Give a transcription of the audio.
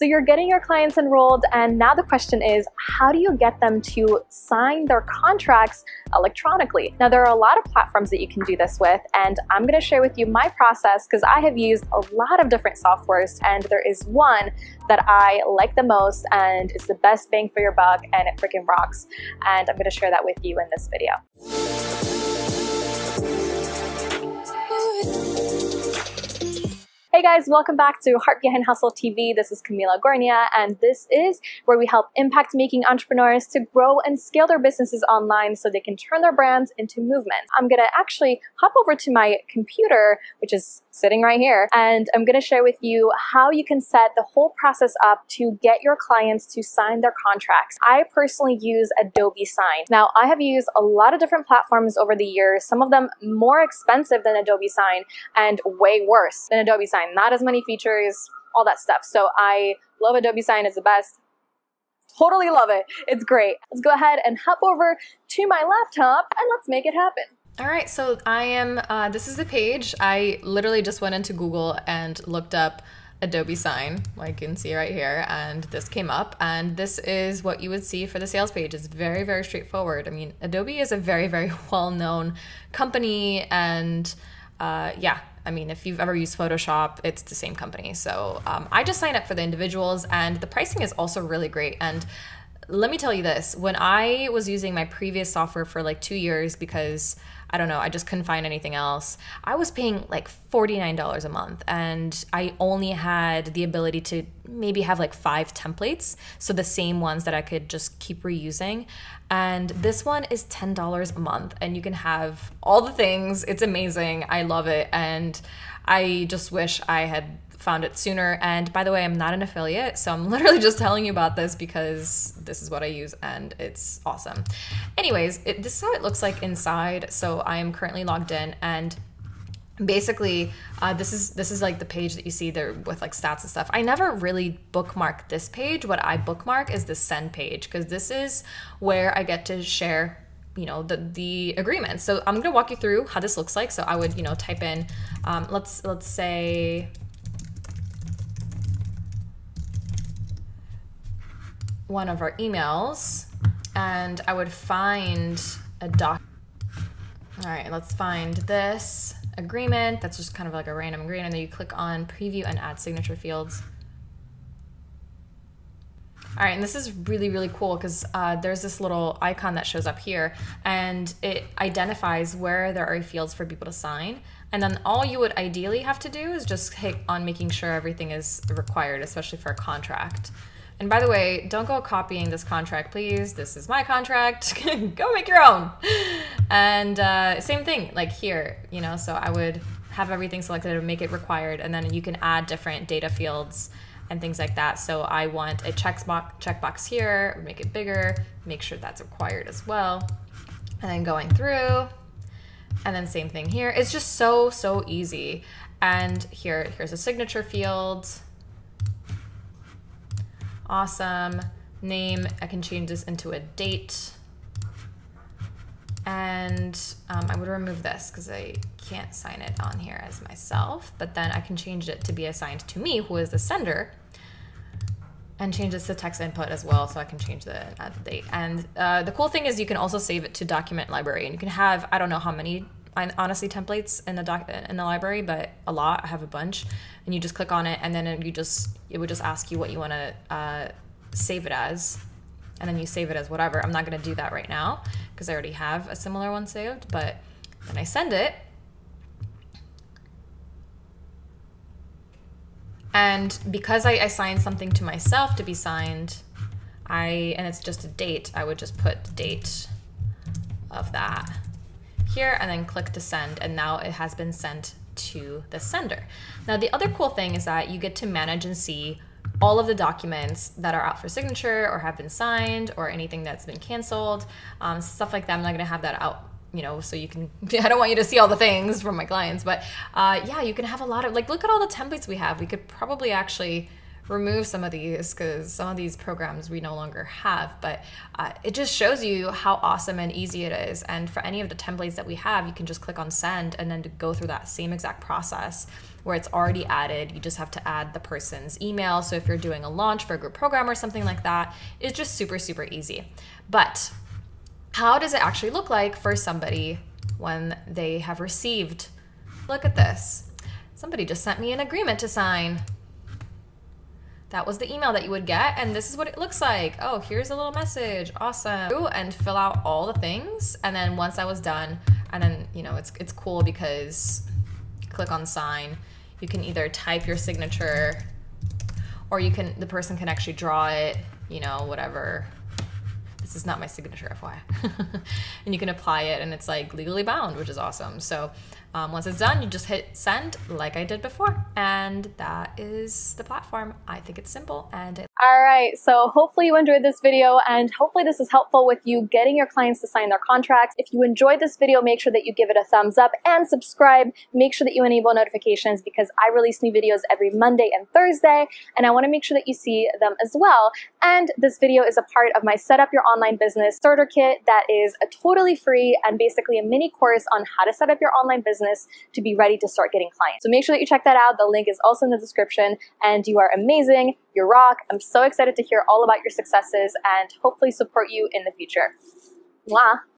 So you're getting your clients enrolled, and now the question is, how do you get them to sign their contracts electronically? Now, there are a lot of platforms that you can do this with, and I'm gonna share with you my process because I have used a lot of different softwares, and there is one that I like the most, and it's the best bang for your buck, and it freaking rocks. And I'm gonna share that with you in this video. Hey guys, welcome back to Heart Behind Hustle TV. This is Camila Gornia, and this is where we help impact-making entrepreneurs to grow and scale their businesses online so they can turn their brands into movement. I'm gonna actually hop over to my computer, which is sitting right here, and I'm gonna share with you how you can set the whole process up to get your clients to sign their contracts. I personally use Adobe Sign. Now, I have used a lot of different platforms over the years, some of them more expensive than Adobe Sign and way worse than Adobe Sign. Not as many features, all that stuff. So I love Adobe Sign, it's the best. Totally love it, it's great. Let's go ahead and hop over to my laptop and let's make it happen. All right, so I am, this is the page. I literally just went into Google and looked up Adobe Sign, like you can see right here, and this came up, and this is what you would see for the sales page. It's very, very straightforward. I mean, Adobe is a very, very well-known company, and yeah, I mean, if you've ever used Photoshop, it's the same company. So I just signed up for the individuals, and the pricing is also really great. And let me tell you this, when I was using my previous software for like 2 years because, I don't know, I just couldn't find anything else, I was paying like $49 a month, and I only had the ability to maybe have like 5 templates, so the same ones that I could just keep reusing. And this one is $10 a month, and you can have all the things. It's amazing, I love it, and I just wish I had found it sooner. And by the way, I'm not an affiliate, so I'm literally just telling you about this because this is what I use and it's awesome. Anyways, this is how it looks like inside. So I am currently logged in, and basically this is like the page that you see there with like stats and stuff. I never really bookmark this page. What I bookmark is the send page, because this is where I get to share, you know, the agreements. So I'm gonna walk you through how this looks like. So I would, you know, type in, let's say, one of our emails, and I would find a doc. All right, let's find this agreement. That's just kind of like a random agreement. And then you click on preview and add signature fields. All right, and this is really, really cool because there's this little icon that shows up here, and it identifies where there are fields for people to sign. And then all you would ideally have to do is just hit on making sure everything is required, especially for a contract. And by the way, don't go copying this contract, please. This is my contract. Go make your own. And same thing, like here, you know, so I would have everything selected and make it required. And then you can add different data fields and things like that. So I want a checkbox here, make it bigger, make sure that's required as well. And then going through, and then same thing here. It's just so, so easy. And here's a signature field. Awesome. Name, I can change this into a date. And I would remove this because I can't sign it on here as myself, but then I can change it to be assigned to me, who is the sender, and change this to text input as well, so I can change the date. And the cool thing is you can also save it to document library, and you can have, I don't know how many, honestly, templates in the library, but a lot. I have a bunch, and you just click on it, and then it would just ask you what you want to save it as, and then you save it as whatever. I'm not going to do that right now because I already have a similar one saved, but then I send it, and because I assigned something to myself to be signed, and it's just a date, I would just put the date of that here, and then click to send, and now it has been sent to the sender. Now, the other cool thing is that you get to manage and see all of the documents that are out for signature or have been signed or anything that's been canceled, stuff like that. I'm not gonna have that out, you know, so you can, I don't want you to see all the things from my clients, but yeah, you can have a lot of, like, look at all the templates we have. We could probably actually remove some of these because some of these programs we no longer have, but it just shows you how awesome and easy it is. And for any of the templates that we have, you can just click on send and then to go through that same exact process where it's already added. You just have to add the person's email. So if you're doing a launch for a group program or something like that, it's just super, super easy. But how does it actually look like for somebody when they have received? Look at this. Somebody just sent me an agreement to sign. That was the email that you would get, and this is what it looks like. Oh, here's a little message. Awesome. And fill out all the things, and then once I was done, and then, you know, it's cool because click on sign. You can either type your signature, or you can, the person can actually draw it, you know, whatever. This is not my signature, FYI. And you can apply it, and it's like legally bound, which is awesome. So once it's done, you just hit send like I did before. And that is the platform. I think it's simple. All right, so hopefully you enjoyed this video, and hopefully this is helpful with you getting your clients to sign their contracts. If you enjoyed this video, make sure that you give it a thumbs up and subscribe. Make sure that you enable notifications because I release new videos every Monday and Thursday, and I wanna make sure that you see them as well. And this video is a part of my Set Up Your Online Business Starter Kit that is a totally free and basically a mini course on how to set up your online business to be ready to start getting clients. So make sure that you check that out. The link is also in the description, and you are amazing. You rock. I'm so excited to hear all about your successes and hopefully support you in the future. Mwah.